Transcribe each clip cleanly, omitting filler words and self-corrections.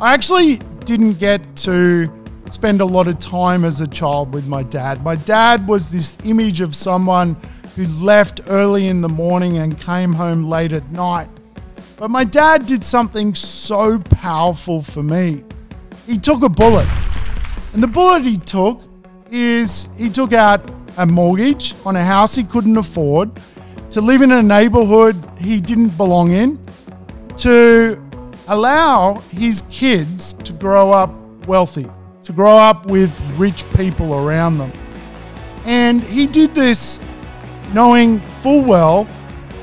I actually didn't get to spend a lot of time as a child with my dad. My dad was this image of someone who left early in the morning and came home late at night. But my dad did something so powerful for me. He took a bullet. And the bullet he took is he took out a mortgage on a house he couldn't afford, to live in a neighborhood he didn't belong in, to allow his kids to grow up wealthy, to grow up with rich people around them. And he did this knowing full well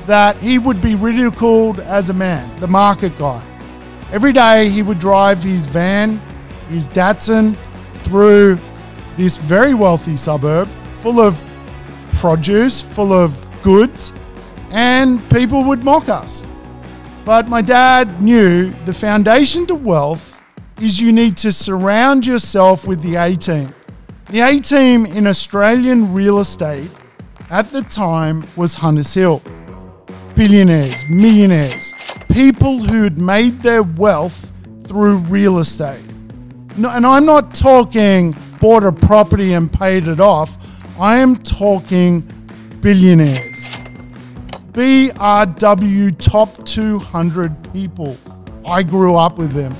that he would be ridiculed as a man, the market guy. Every day he would drive his van, his Datsun, through this very wealthy suburb full of produce, full of goods, and people would mock us. But my dad knew the foundation to wealth is you need to surround yourself with the A-team. The A-team in Australian real estate at the time was Hunters Hill. Billionaires, millionaires, people who'd made their wealth through real estate. No, and I'm not talking bought a property and paid it off. I am talking billionaires. BRW top 200 people. I grew up with them.